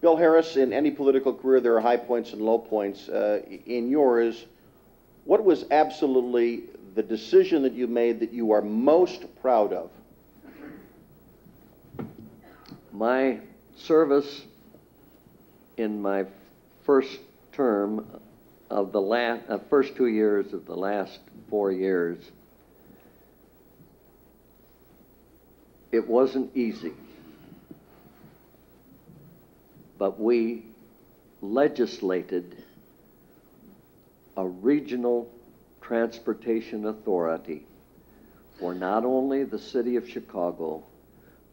Bill Harris, in any political career, there are high points and low points. In yours, what was absolutely the decision that you made that you are most proud of? My service in my first term of the first 2 years of the last 4 years, it wasn't easy. But we legislated a regional transportation authority for not only the city of Chicago,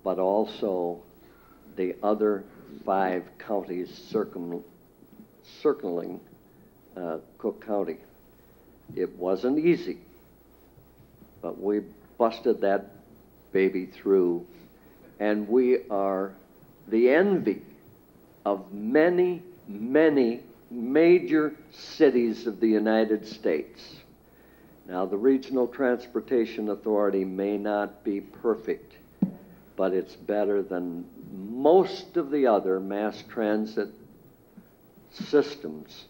but also the other 5 counties circling Cook County. It wasn't easy, but we busted that baby through, and we are the envy of many, many major cities of the United States. Now, the Regional Transportation Authority may not be perfect, but it's better than most of the other mass transit systems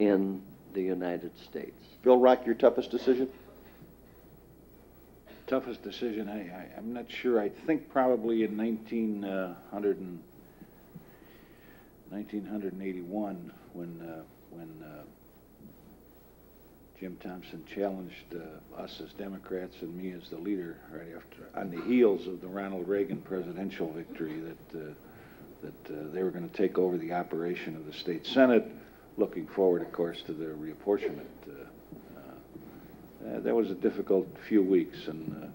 in the United States. Phil Rock, your toughest decision? Toughest decision, I'm not sure. I think probably in 1981 when Jim Thompson challenged us as Democrats and me as the leader, right after, on the heels of the Ronald Reagan presidential victory, that they were going to take over the operation of the state senate, looking forward, of course, to the reapportionment. That was a difficult few weeks, and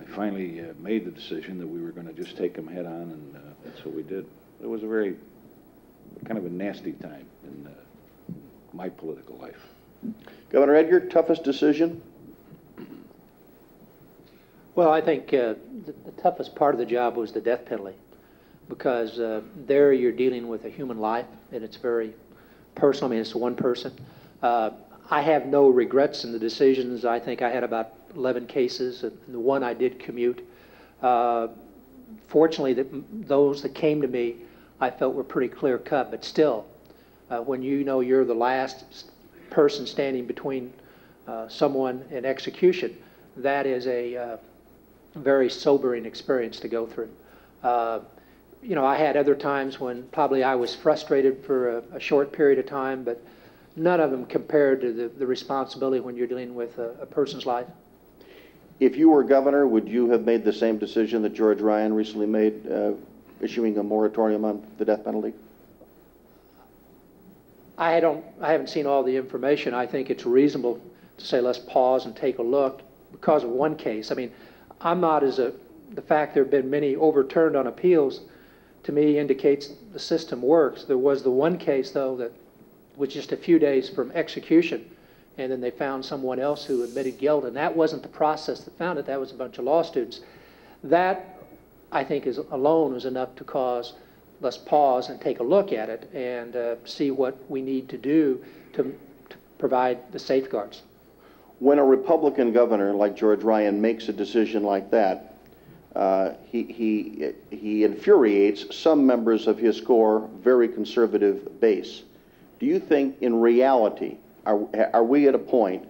I finally made the decision that we were going to just take them head on, and that's what we did. It was a very kind of a nasty time in my political life. Governor Edgar, toughest decision? Well, I think the toughest part of the job was the death penalty, because there you're dealing with a human life, and it's very personal. I mean, it's one person. I have no regrets in the decisions. I think I had about 11 cases, and the one I did commute. Fortunately, those that came to me, I felt were pretty clear-cut, but still, when you know you're the last person standing between someone and execution, that is a very sobering experience to go through. You know, I had other times when probably I was frustrated for a short period of time, but none of them compared to the responsibility when you're dealing with a person's life. If you were governor, would you have made the same decision that George Ryan recently made, issuing a moratorium on the death penalty? I haven't seen all the information. I think it's reasonable to say let's pause and take a look because of one case. I mean, I'm not as the fact there have been many overturned on appeals to me indicates the system works. There was the one case, though, that was just a few days from execution, and then they found someone else who admitted guilt, and that wasn't the process that found it. That was a bunch of law students. That, I think, is alone was enough to cause, let's pause and take a look at it and see what we need to do to provide the safeguards. When a Republican governor like George Ryan makes a decision like that, he infuriates some members of his core, very conservative base. Do you think, in reality, are we at a point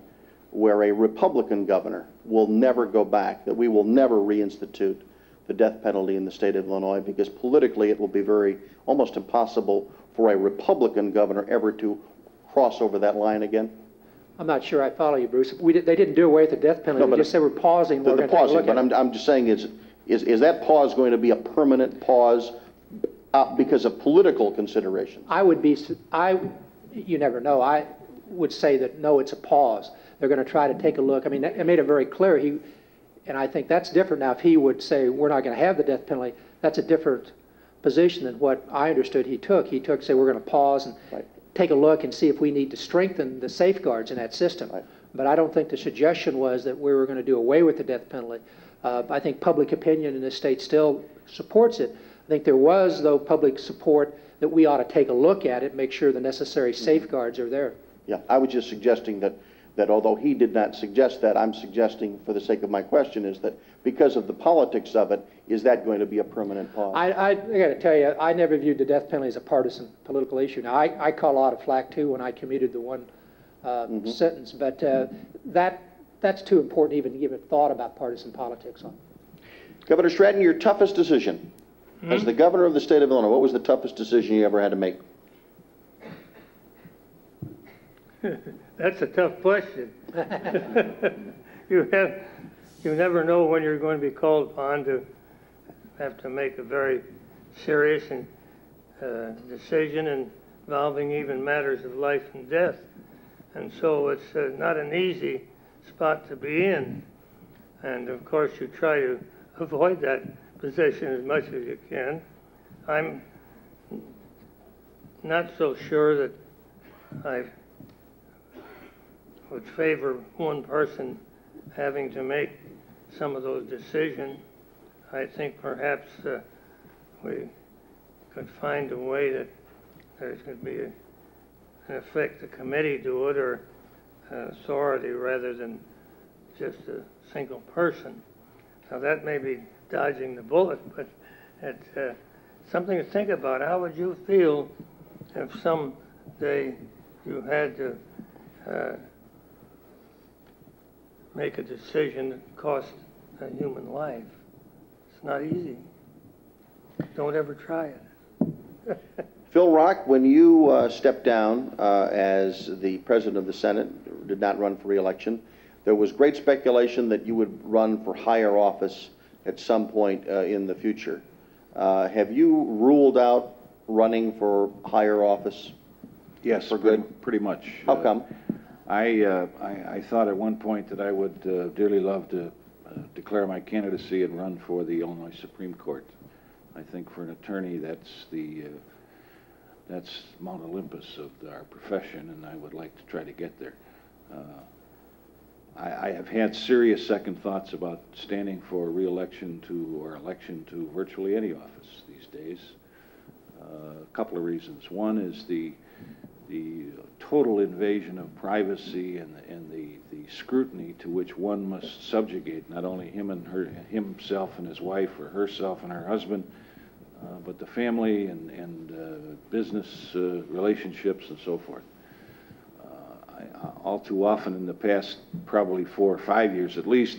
where a Republican governor will never go back, that we will never reinstitute the death penalty in the state of Illinois, because politically it will be almost impossible for a Republican governor ever to cross over that line again? I'm not sure I follow you, Bruce. They didn't do away with the death penalty. No, they just said we're pausing. We're going to take a look at it. I'm just saying, is that pause going to be a permanent pause because of political considerations? You never know. I would say that, no, it's a pause. They're going to try to take a look. I mean, it made it very clear. And I think that's different now. If he would say, we're not going to have the death penalty, that's a different position than what I understood he took. He took, say, we're going to pause and take a look and see if we need to strengthen the safeguards in that system. Right. But I don't think the suggestion was that we were going to do away with the death penalty. I think public opinion in this state still supports it. I think there was, though, public support that we ought to take a look at it, make sure the necessary safeguards are there. Yeah, I was just suggesting that that although he did not suggest that, I'm suggesting for the sake of my question is that because of the politics of it, is that going to be a permanent pause? I got to tell you, I never viewed the death penalty as a partisan political issue. Now, I caught a lot of flack, too, when I commuted the one sentence, but that's too important even to give a thought about partisan politics on. Governor Stratton, your toughest decision. As the governor of the state of Illinois, what was the toughest decision you ever had to make? That's a tough question. You never know when you're going to be called upon to have to make a very serious and, decision involving even matters of life and death. And so it's not an easy spot to be in. And of course you try to avoid that position as much as you can. I'm not so sure that I would favor one person having to make some of those decisions. I think perhaps we could find a way that there could be, in effect, the committee do it or authority rather than just a single person. Now that may be dodging the bullet, but it's something to think about. How would you feel if someday you had to make a decision that costs a human life? It's not easy. Don't ever try it. Phil Rock, when you stepped down as the president of the Senate, did not run for re-election, there was great speculation that you would run for higher office at some point in the future. Have you ruled out running for higher office? Yes, for good? Pretty much. How come? I thought at one point that I would dearly love to declare my candidacy and run for the Illinois Supreme Court. I think for an attorney, that's the that's Mount Olympus of our profession, and I would like to try to get there. I have had serious second thoughts about standing for re-election to or election to virtually any office these days. A couple of reasons. One is the total invasion of privacy and the scrutiny to which one must subjugate not only him and her, himself and his wife or herself and her husband, but the family and business relationships and so forth. All too often in the past, probably 4 or 5 years at least,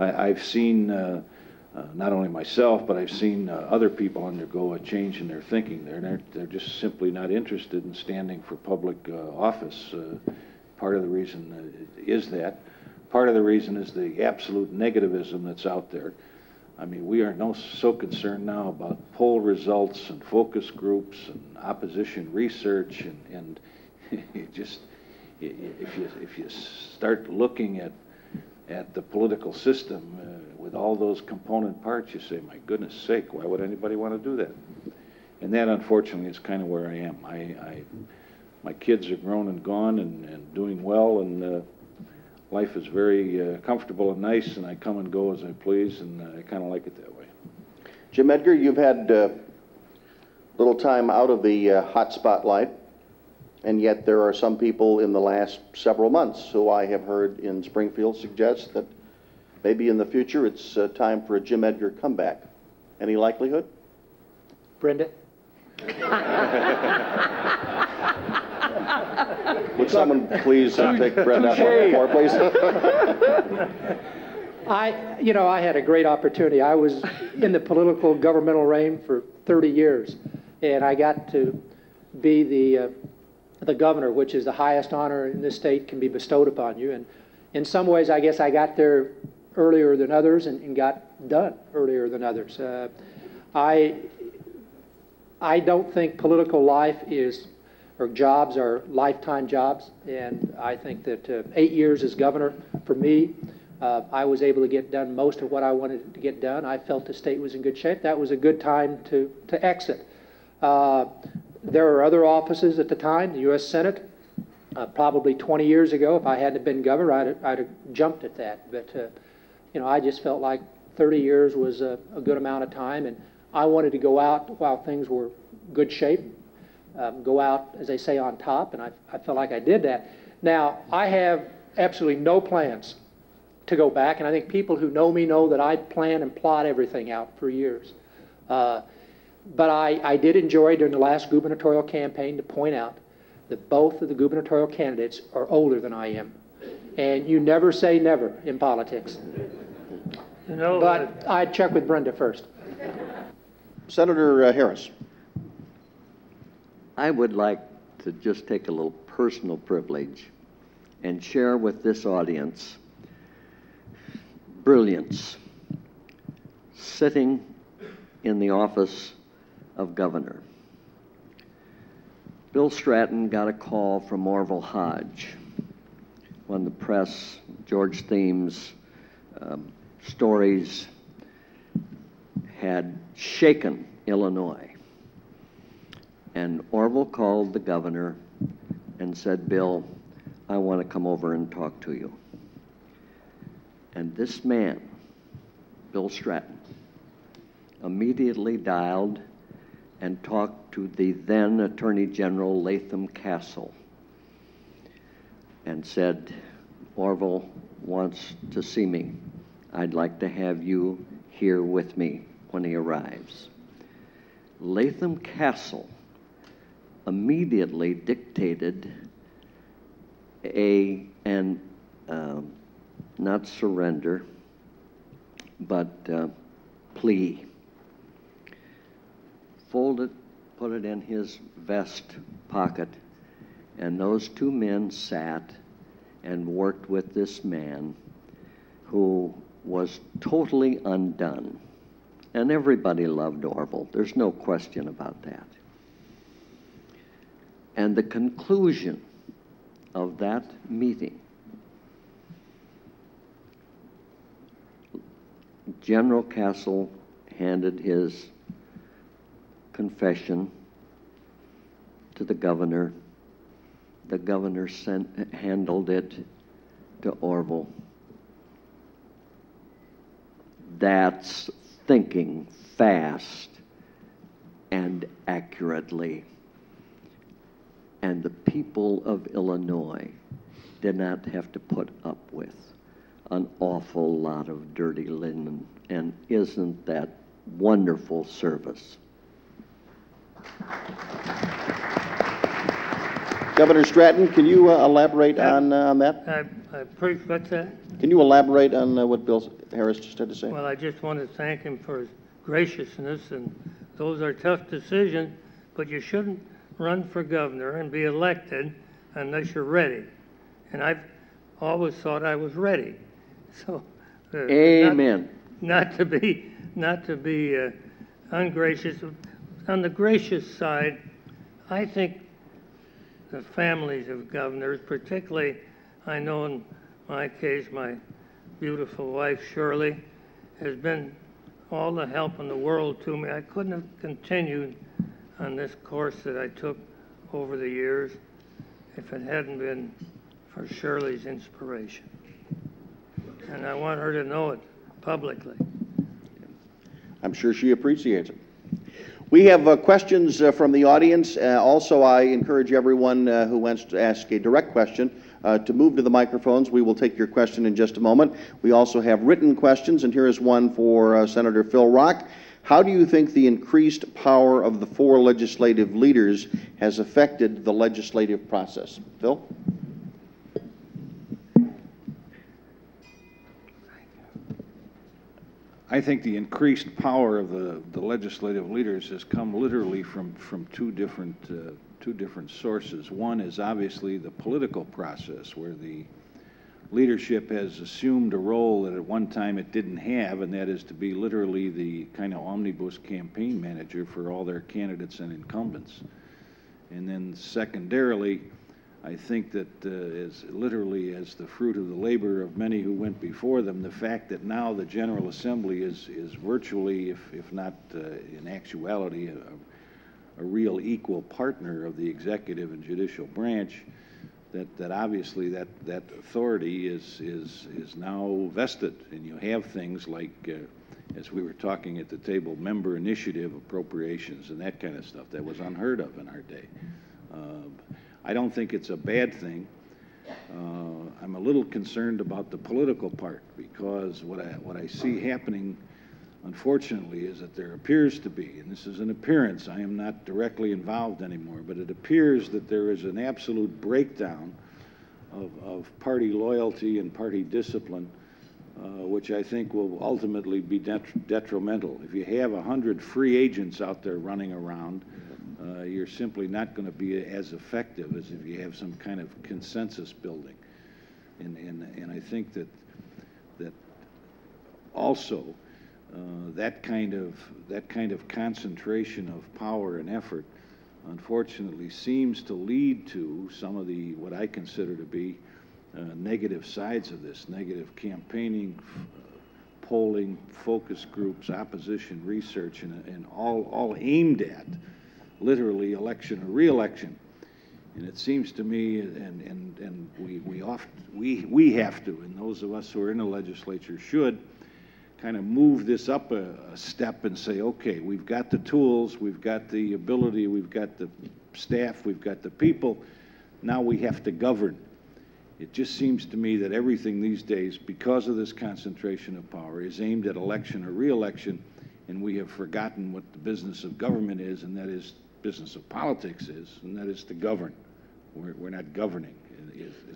I've seen not only myself, but I've seen other people undergo a change in their thinking. They're just simply not interested in standing for public office. Part of the reason is that. Part of the reason is the absolute negativism that's out there. I mean, we are so concerned now about poll results and focus groups and opposition research and it just... If you start looking at the political system with all those component parts, you say, my goodness sake, why would anybody want to do that? And that, unfortunately, is kind of where I am. My kids are grown and gone and doing well, and life is very comfortable and nice, and I come and go as I please, and I kind of like it that way. Jim Edgar, you've had a little time out of the hot spotlight. And yet there are some people in the last several months who I have heard in Springfield suggest that maybe in the future it's time for a Jim Edgar comeback. Any likelihood? Brenda? Would someone please pick Brenda up on the floor, please? I had a great opportunity. I was in the political governmental reign for 30 years, and I got to be the governor, which is the highest honor in this state can be bestowed upon you. And in some ways, I guess I got there earlier than others and got done earlier than others. I don't think political life is, or jobs are lifetime jobs. And I think that 8 years as governor, for me, I was able to get done most of what I wanted to get done. I felt the state was in good shape. That was a good time to exit. There were other offices at the time, the U.S. Senate, probably 20 years ago. If I hadn't been governor, I'd have jumped at that. But, I just felt like 30 years was a good amount of time, and I wanted to go out while things were good shape, go out, as they say, on top, and I felt like I did that. Now, I have absolutely no plans to go back. And I think people who know me know that I plan and plot everything out for years. But I did enjoy during the last gubernatorial campaign to point out that both of the gubernatorial candidates are older than I am. And you never say never in politics. You know, but I'd check with Brenda first. Senator Harris. I would like to just take a little personal privilege and share with this audience brilliance sitting in the office of governor. Bill Stratton got a call from Marvel Hodge when the press, George Thiem's stories had shaken Illinois. And Orville called the governor and said, Bill, I want to come over and talk to you. And this man, Bill Stratton, immediately dialed and talked to the then Attorney General Latham Castle and said, Orville wants to see me. I'd like to have you here with me when he arrives. Latham Castle immediately dictated not surrender, but plea. Fold it, put it in his vest pocket, and those two men sat and worked with this man who was totally undone. And everybody loved Orville. There's no question about that. And the conclusion of that meeting, General Castle handed his confession to the governor. The governor handled it to Orville. That's thinking fast and accurately. And the people of Illinois did not have to put up with an awful lot of dirty linen. And isn't that wonderful service? Governor Stratton, can you elaborate on that? What's that? Can you elaborate on what Bill Harris just had to say? Well, I just want to thank him for his graciousness. And those are tough decisions, but you shouldn't run for governor and be elected unless you're ready. And I've always thought I was ready. So, amen. Not to be ungracious. On the gracious side, I think the families of governors, particularly, I know in my case, my beautiful wife Shirley has been all the help in the world to me. I couldn't have continued on this course that I took over the years if it hadn't been for Shirley's inspiration. And I want her to know it publicly. I'm sure she appreciates it. We have questions from the audience. Also, I encourage everyone who wants to ask a direct question to move to the microphones. We will take your question in just a moment. We also have written questions, and here is one for Senator Phil Rock. How do you think the increased power of the four legislative leaders has affected the legislative process? Phil? I think the increased power of the legislative leaders has come literally from two different sources. One is obviously the political process, where the leadership has assumed a role that at one time it didn't have, and that is to be literally the kind of omnibus campaign manager for all their candidates and incumbents. And then secondarily, I think that as the fruit of the labor of many who went before them, the fact that now the General Assembly is virtually, if not in actuality, a real equal partner of the executive and judicial branch, that obviously that authority is now vested. And you have things like, as we were talking at the table, member initiative appropriations and that kind of stuff that was unheard of in our day. I don't think it's a bad thing. I'm a little concerned about the political part, because what I see happening, unfortunately, is that there appears to be, and this is an appearance, I am not directly involved anymore, but it appears that there is an absolute breakdown of party loyalty and party discipline, which I think will ultimately be detrimental. If you have 100 free agents out there running around, you're simply not going to be as effective as if you have some kind of consensus building. And I think that also that kind of concentration of power and effort, unfortunately, seems to lead to some of the what I consider to be negative sides of this: negative campaigning, polling, focus groups, opposition research, and all aimed at literally election or re-election. And it seems to me, and we have to, and those of us who are in the legislature should, kind of move this up a step and say, okay, we've got the tools, we've got the ability, we've got the staff, we've got the people, now we have to govern. It just seems to me that everything these days, because of this concentration of power, is aimed at election or re-election, and we have forgotten what the business of government is, and that is business of politics is, and that is to govern. We're not governing.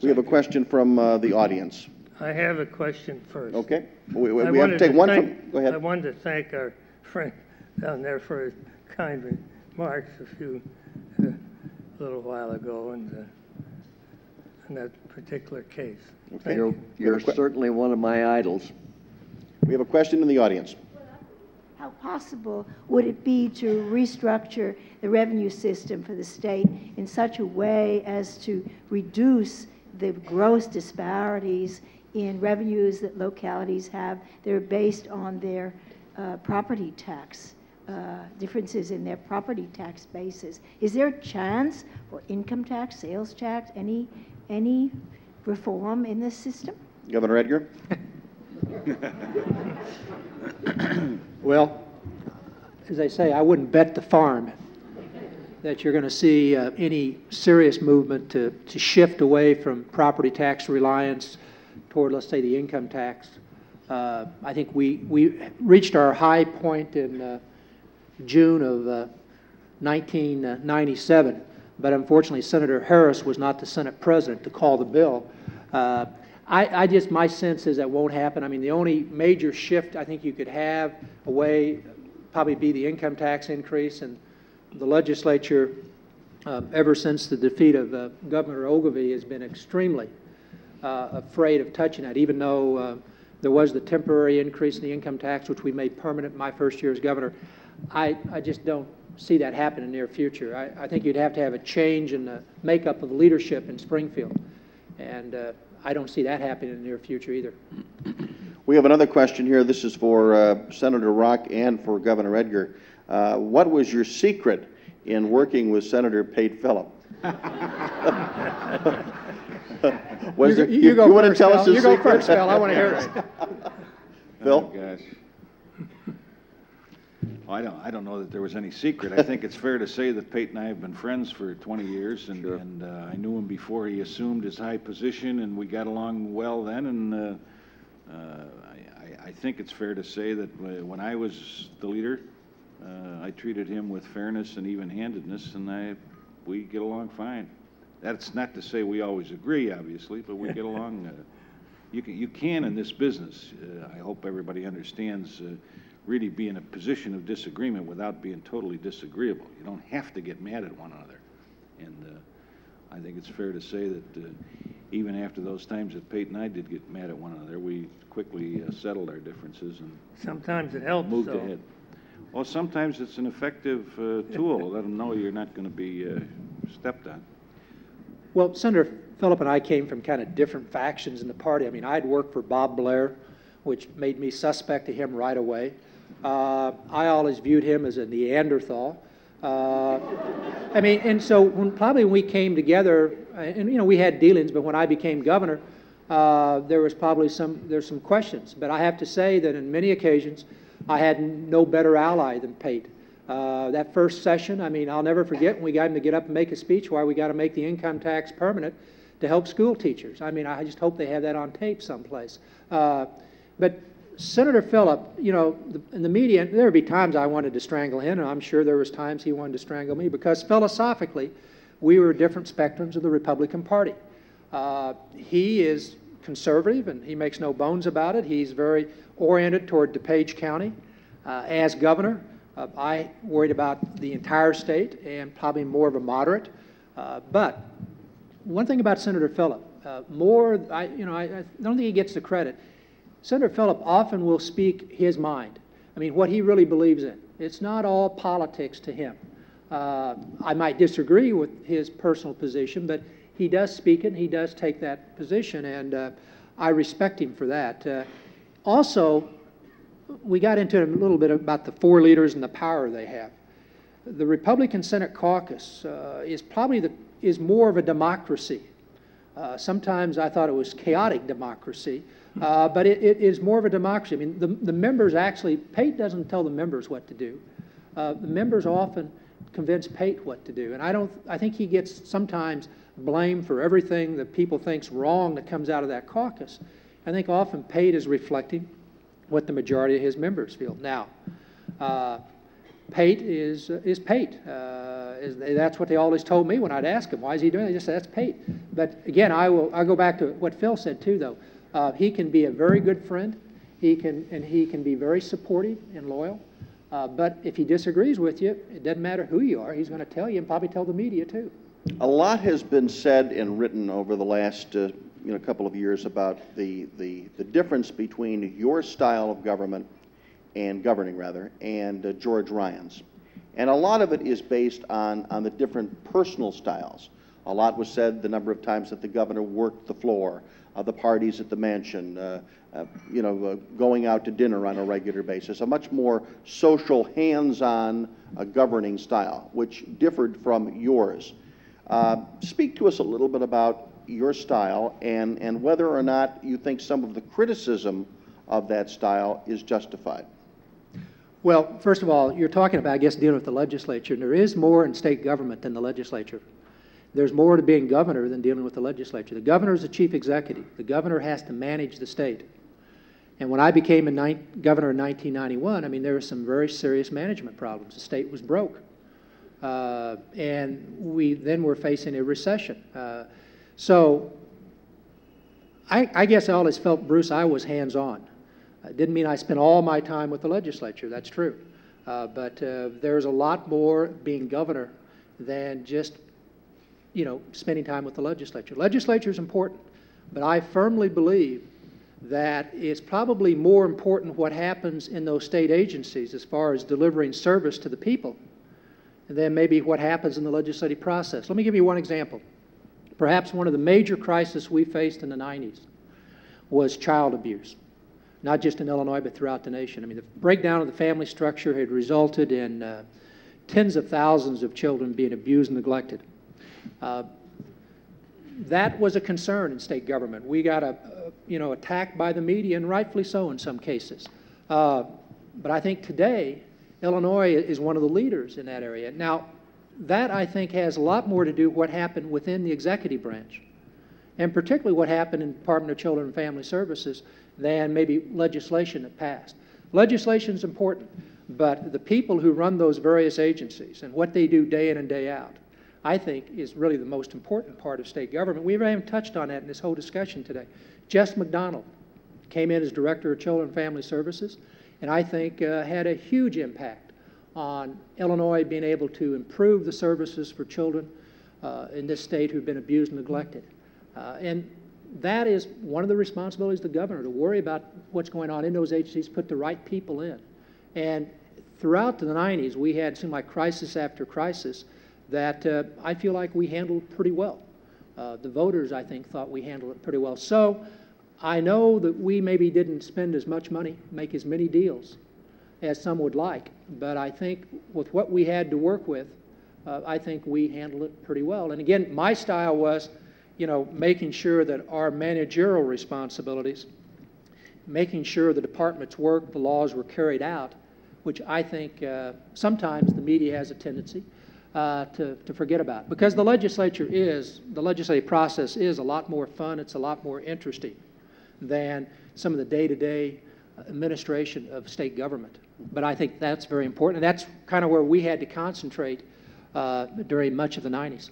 We have a question from the audience. I have a question first. Okay. We have to take one from, go ahead. I wanted to thank our friend down there for his kind remarks a little while ago in that particular case. Okay. You're certainly one of my idols. We have a question in the audience. How possible would it be to restructure the revenue system for the state in such a way as to reduce the gross disparities in revenues that localities have that are based on their property tax, differences in their property tax bases? Is there a chance for income tax, sales tax, any reform in this system? Governor Edgar? Well, as I say, I wouldn't bet the farm that you're going to see any serious movement to shift away from property tax reliance toward, let's say, the income tax. I think we reached our high point in June of 1997, but unfortunately Senator Harris was not the Senate president to call the bill. My sense is that won't happen. I mean, the only major shift I think you could have away probably be the income tax increase, and the legislature, ever since the defeat of Governor Ogilvie, has been extremely afraid of touching that, even though there was the temporary increase in the income tax, which we made permanent my first year as governor. I just don't see that happen in the near future. I think you'd have to have a change in the makeup of the leadership in Springfield, and I don't see that happening in the near future either. We have another question here. This is for Senator Rock and for Governor Edgar. What was your secret in working with Senator Pate Philip? You want to tell us his secret? You go first, Phil. I want to hear it. Phil? Oh, gosh. Well, I don't know that there was any secret. I think it's fair to say that Pate and I have been friends for 20 years, and, sure. And I knew him before he assumed his high position, and we got along well then. And I think it's fair to say that when I was the leader, I treated him with fairness and even-handedness, and we get along fine. That's not to say we always agree, obviously, but we get along. You can in this business. I hope everybody understands. Really be in a position of disagreement without being totally disagreeable. You don't have to get mad at one another. And I think it's fair to say that even after those times that Pate and I did get mad at one another, we quickly settled our differences and sometimes it helps. Moved ahead. Well, sometimes it's an effective tool to let them know you're not going to be stepped on. Well, Senator Philip and I came from kind of different factions in the party. I mean, I'd worked for Bob Blair, which made me suspect of him right away. I always viewed him as a Neanderthal. I mean, and so when we came together, and you know, we had dealings, but when I became governor, there's some questions. But I have to say that in many occasions, I had no better ally than Pate. That first session, I mean, I'll never forget when we got him to get up and make a speech why we got to make the income tax permanent. to help school teachers. I mean, I just hope they have that on tape someplace. But Senator Philip, you know, in the media, there would be times I wanted to strangle him, and I'm sure there was times he wanted to strangle me, because philosophically, we were different spectrums of the Republican Party. He is conservative, and he makes no bones about it. He's very oriented toward DuPage County as governor. I worried about the entire state and probably more of a moderate. But one thing about Senator Philip, I don't think he gets the credit. Senator Philip often will speak his mind. I mean, what he really believes in. It's not all politics to him. I might disagree with his personal position, but he does speak it, and he does take that position, and I respect him for that. Also, we got into a little bit about the four leaders and the power they have. The Republican Senate caucus is more of a democracy. Sometimes I thought it was chaotic democracy, but it is more of a democracy. I mean, the members actually, Pate doesn't tell the members what to do. The members often convince Pate what to do, and I think he gets sometimes blamed for everything that people think's wrong that comes out of that caucus. I think often Pate is reflecting what the majority of his members feel. Now, Pate is Pate. That's what they always told me when I'd ask him, why is he doing that? I just said, that's Pate. But again, I'll go back to what Phil said too, though. He can be a very good friend. He can be very supportive and loyal. But if he disagrees with you, it doesn't matter who you are. He's going to tell you, and probably tell the media too. A lot has been said and written over the last couple of years about the difference between your style of government and governing, rather, and George Ryan's. And a lot of it is based on the different personal styles. A lot was said the number of times that the governor worked the floor, the parties at the mansion, going out to dinner on a regular basis, a much more social, hands-on governing style, which differed from yours. Speak to us a little bit about your style and whether or not you think some of the criticism of that style is justified. Well, first of all, you're talking about, I guess, dealing with the legislature. And there is more in state government than the legislature. There's more to being governor than dealing with the legislature. The governor is the chief executive. The governor has to manage the state. And when I became governor in 1991, I mean, there were some very serious management problems. The state was broke. And we then were facing a recession. So I guess I always felt, Bruce, I was hands-on. It didn't mean I spent all my time with the legislature. That's true. But there's a lot more being governor than just, spending time with the legislature. Legislature is important, but I firmly believe that it's probably more important what happens in those state agencies as far as delivering service to the people than maybe what happens in the legislative process. Let me give you one example. Perhaps one of the major crises we faced in the 90s was child abuse, not just in Illinois, but throughout the nation. I mean, the breakdown of the family structure had resulted in tens of thousands of children being abused and neglected. That was a concern in state government. We got attacked by the media, and rightfully so in some cases. But I think today, Illinois is one of the leaders in that area. Now, that I think has a lot more to do with what happened within the executive branch, and particularly what happened in the Department of Children and Family Services than maybe legislation that passed. Legislation is important, but the people who run those various agencies and what they do day in and day out, I think, is really the most important part of state government. We haven't touched on that in this whole discussion today. Jess McDonald came in as Director of Children and Family Services, and I think had a huge impact on Illinois being able to improve the services for children in this state who've been abused and neglected. And that is one of the responsibilities of the governor, to worry about what's going on in those agencies, put the right people in. And throughout the 90s, we had, it seemed like, crisis after crisis that I feel like we handled pretty well. The voters, I think, thought we handled it pretty well. So I know that we maybe didn't spend as much money, make as many deals as some would like, but I think with what we had to work with, I think we handled it pretty well. And again, my style was, making sure that our managerial responsibilities, making sure the departments worked, the laws were carried out, which I think sometimes the media has a tendency to forget about, because the legislative process is a lot more fun, it's a lot more interesting than some of the day-to-day administration of state government. But I think that's very important, and that's kind of where we had to concentrate during much of the 90s.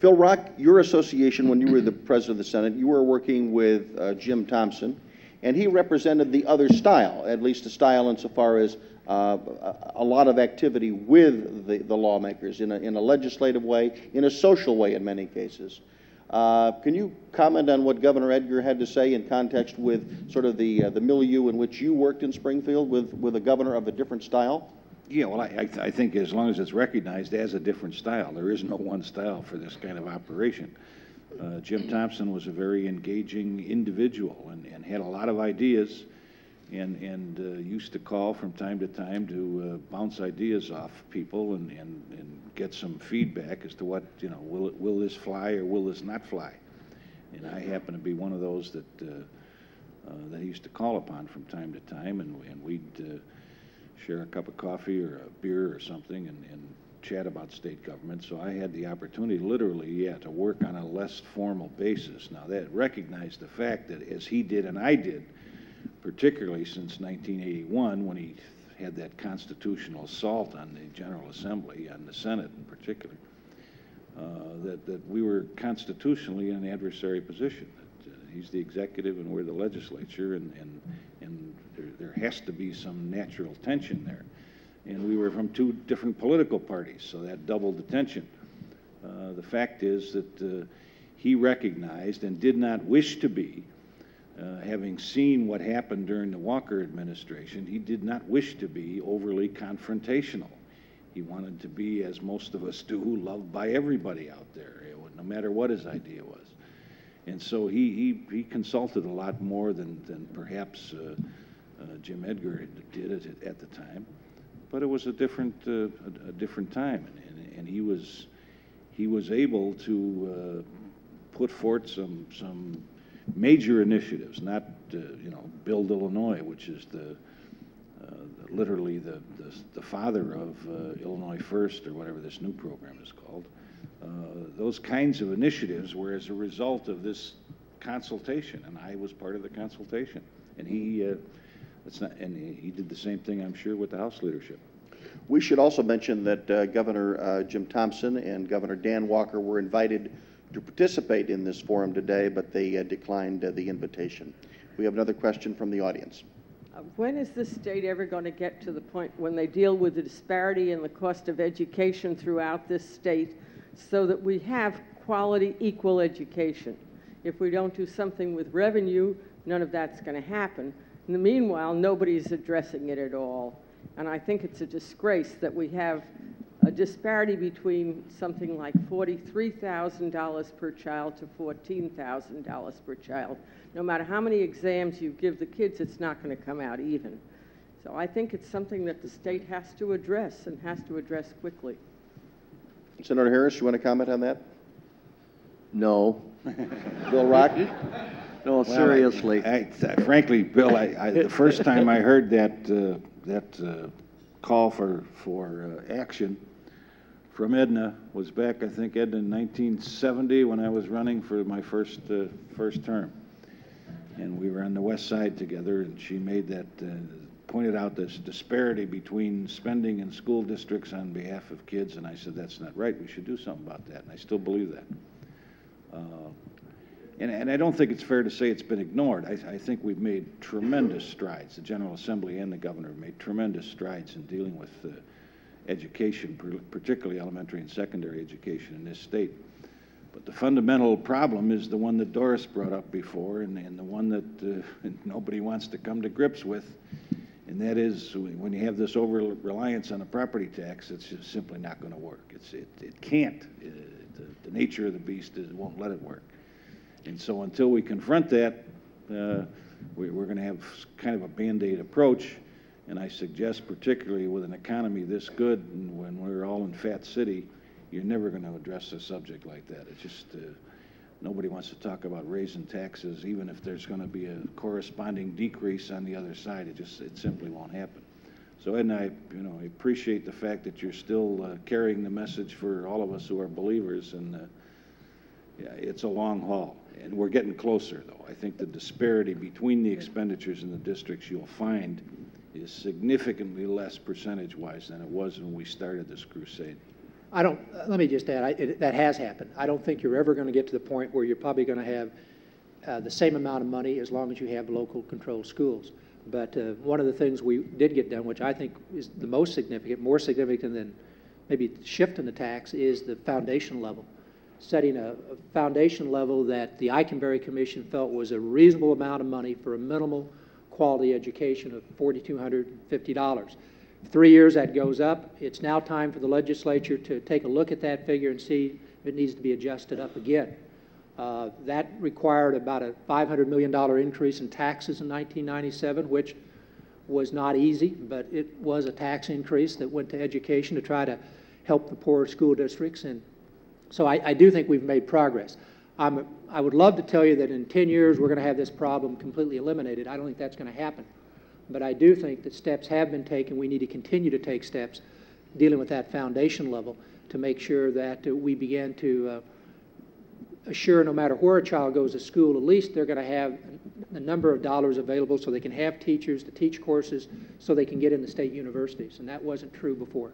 Phil Rock, your association when you were the president of the Senate, you were working with Jim Thompson, and he represented the other style, at least the style insofar as a lot of activity with the lawmakers in a legislative way, in a social way in many cases. Can you comment on what Governor Edgar had to say in context with sort of the milieu in which you worked in Springfield with a governor of a different style? Yeah, well, I think as long as it's recognized as a different style, there is no one style for this kind of operation. Jim Thompson was a very engaging individual and had a lot of ideas and used to call from time to time to bounce ideas off people and get some feedback as to what, you know, will this fly or will this not fly? And I happen to be one of those that he used to call upon from time to time, and we'd share a cup of coffee or a beer or something and chat about state government. So I had the opportunity literally, yeah, to work on a less formal basis. Now that recognized the fact that as he did and I did, particularly since 1981 when he had that constitutional assault on the General Assembly, on the Senate in particular, that we were constitutionally in an adversary position. That, he's the executive and we're the legislature, and there has to be some natural tension there. And we were from two different political parties, so that doubled the tension. The fact is that he recognized and did not wish to be, having seen what happened during the Walker administration, he did not wish to be overly confrontational. He wanted to be, as most of us do, loved by everybody out there, no matter what his idea was. And so he consulted a lot more than perhaps Jim Edgar did at the time. But it was a different time, and he was able to put forth some major initiatives, not you know, Build Illinois, which is literally the father of Illinois First, or whatever this new program is called. Those kinds of initiatives were as a result of this consultation, and I was part of the consultation, and he. And he did the same thing, I'm sure, with the House leadership. We should also mention that Governor Jim Thompson and Governor Dan Walker were invited to participate in this forum today, but they declined the invitation. We have another question from the audience. When is this state ever going to get to the point when they deal with the disparity in the cost of education throughout this state so that we have quality, equal education? If we don't do something with revenue, none of that's going to happen. In the meanwhile, nobody's addressing it at all. And I think it's a disgrace that we have a disparity between something like $43,000 per child to $14,000 per child. No matter how many exams you give the kids, it's not going to come out even. So I think it's something that the state has to address, and has to address quickly. Senator Harris, you want to comment on that? No. Bill Rock? No, well, seriously. Frankly, Bill, the first time I heard that call for action from Edna was back, I think, Edna in 1970 when I was running for my first term, and we were on the West Side together, and she made that pointed out this disparity between spending in school districts on behalf of kids, and I said that's not right. We should do something about that, and I still believe that. And I don't think it's fair to say it's been ignored. I think we've made tremendous strides. The General Assembly and the governor have made tremendous strides in dealing with education, particularly elementary and secondary education in this state. But the fundamental problem is the one that Doris brought up before, and the one that nobody wants to come to grips with, and that is when you have this over-reliance on a property tax, it's just simply not going to work. It can't. The nature of the beast won't let it work. And so until we confront that, we're going to have kind of a Band-Aid approach. And I suggest, particularly with an economy this good, and when we're all in Fat City, you're never going to address a subject like that. It's just nobody wants to talk about raising taxes, even if there's going to be a corresponding decrease on the other side. It simply won't happen. So Ed and I, I appreciate the fact that you're still carrying the message for all of us who are believers, and yeah, it's a long haul, and we're getting closer though. I think the disparity between the expenditures in the districts you'll find is significantly less percentage-wise than it was when we started this crusade. I don't, let me just add, that has happened. I don't think you're ever going to get to the point where you're probably going to have the same amount of money as long as you have local controlled schools. But one of the things we did get done, which I think is the most significant, more significant than maybe shift in the tax, is the foundation level. Setting a foundation level that the Eikenberry Commission felt was a reasonable amount of money for a minimal quality education of $4,250. 3 years that goes up. It's now time for the legislature to take a look at that figure and see if it needs to be adjusted up again. That required about a $500 million increase in taxes in 1997, which was not easy, but it was a tax increase that went to education to try to help the poorer school districts. And so I do think we've made progress. I would love to tell you that in 10 years we're going to have this problem completely eliminated. I don't think that's going to happen. But I do think that steps have been taken. We need to continue to take steps dealing with that foundation level to make sure that we begin to assure no matter where a child goes to school, at least they're going to have a number of dollars available so they can have teachers to teach courses so they can get into state universities. And that wasn't true before.